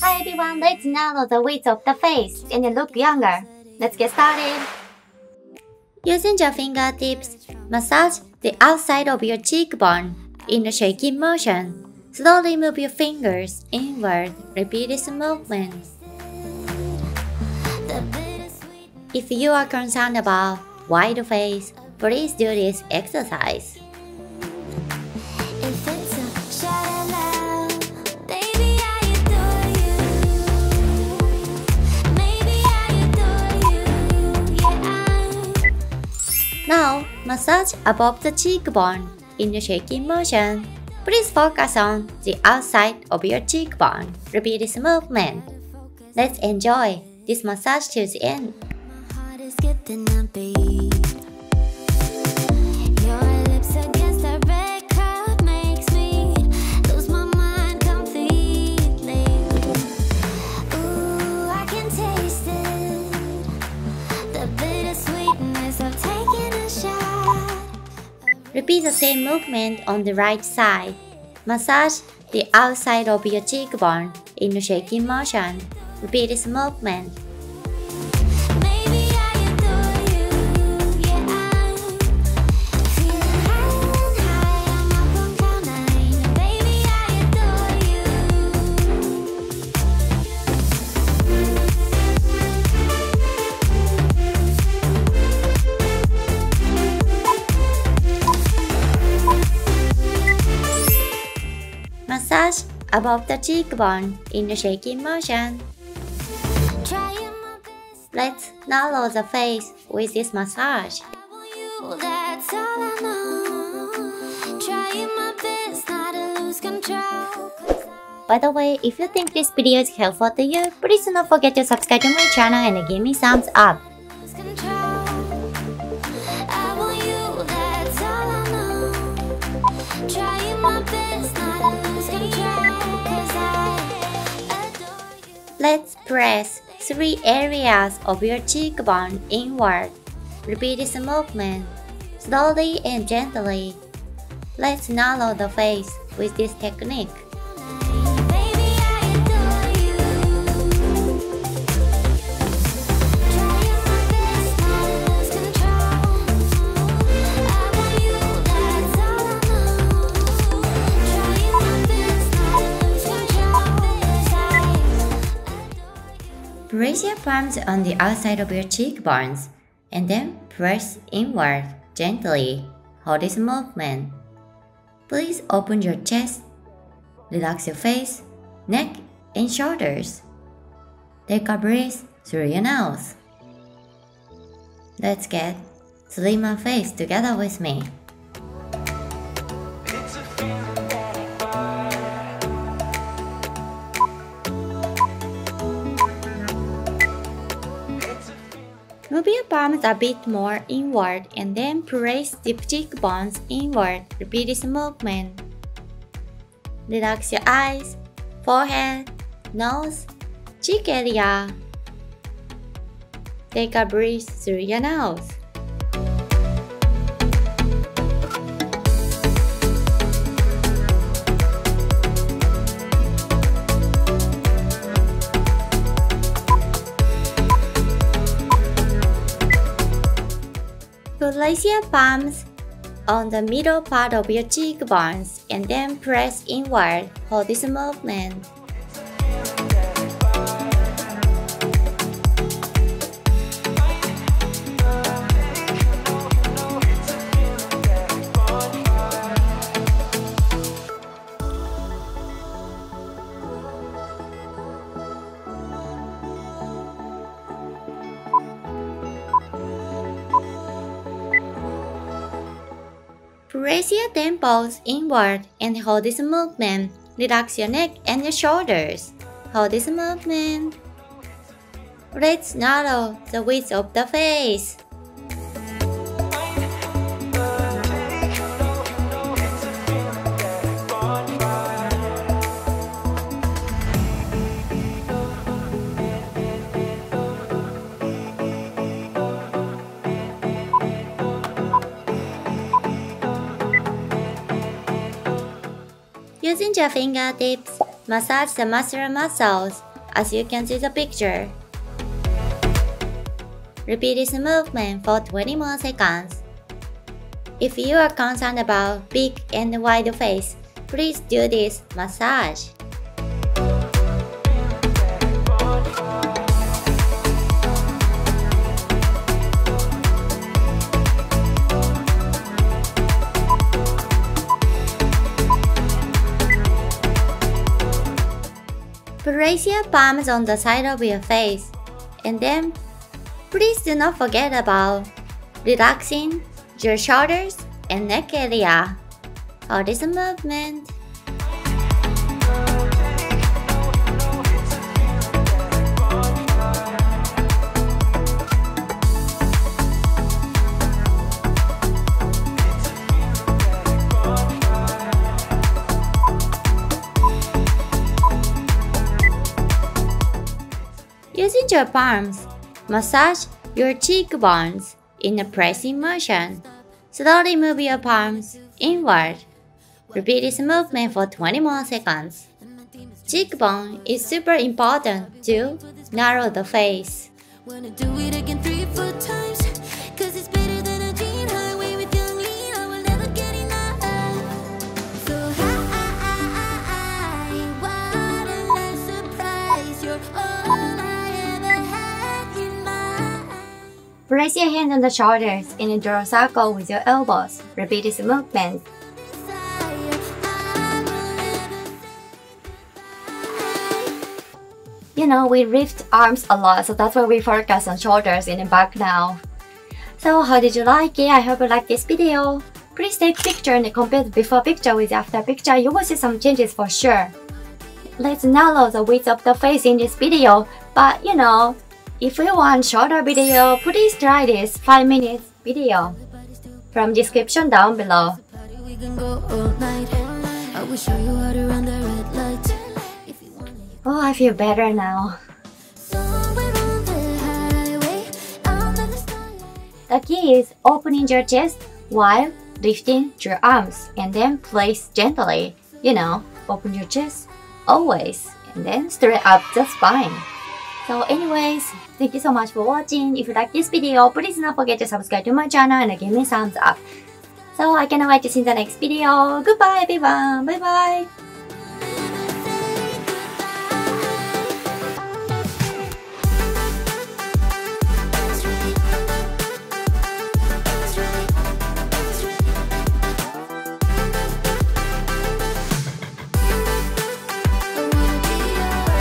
Hi everyone, let's narrow the width of the face and look younger. Let's get started. Using your fingertips, massage the outside of your cheekbone in a shaking motion. Slowly move your fingers inward. Repeat this movement. If you are concerned about wide face, please do this exercise. Now, massage above the cheekbone in a shaking motion. Please focus on the outside of your cheekbone. Repeat this movement. Let's enjoy this massage till the end. Repeat the same movement on the right side. Massage the outside of your cheekbone in a shaking motion. Repeat this movement. Massage above the cheekbone in a shaking motion. Let's narrow the face with this massage. By the way, if you think this video is helpful to you, please do not forget to subscribe to my channel and give me thumbs up. Let's press three areas of your cheekbone inward. Repeat this movement slowly and gently. Let's narrow the face with this technique. Place your palms on the outside of your cheekbones and then press inward gently. Hold this movement. Please open your chest, relax your face, neck, and shoulders. Take a breath through your nose. Let's get slimmer face together with me. Move your palms a bit more inward and then place the cheekbones inward. Repeat this movement. Relax your eyes, forehead, nose, cheek area. Take a breath through your nose. Place your palms on the middle part of your cheekbones and then press inward. Hold this movement. Raise your temples inward and hold this movement. Relax your neck and your shoulders. Hold this movement. Let's narrow the width of the face. Using your fingertips, Massage the muscular muscles, as you can see the picture. Repeat this movement for 20 more seconds. If you are concerned about big and wide face, please do this massage. Place your palms on the side of your face, and then please do not forget about relaxing your shoulders and neck area for this movement. Using your palms, massage your cheekbones in a pressing motion. Slowly move your palms inward. Repeat this movement for 20 more seconds. Cheekbone is super important to narrow the face. Place your hands on the shoulders and draw a circle with your elbows. Repeat this movement. You know, we lift arms a lot, so that's why we focus on shoulders and back now. So how did you like it? I hope you like this video. Please take picture and compare the before picture with the after picture. You will see some changes for sure. Let's narrow the width of the face in this video, but you know, if you want shorter video, please try this 5 minutes video from description down below. Oh, I feel better now. The key is opening your chest while lifting your arms and then place gently. You know, open your chest always and then straight up the spine. So anyways, thank you so much for watching. If you like this video, please do not forget to subscribe to my channel and give me a thumbs up. So I cannot wait to see the next video. Goodbye everyone. Bye bye.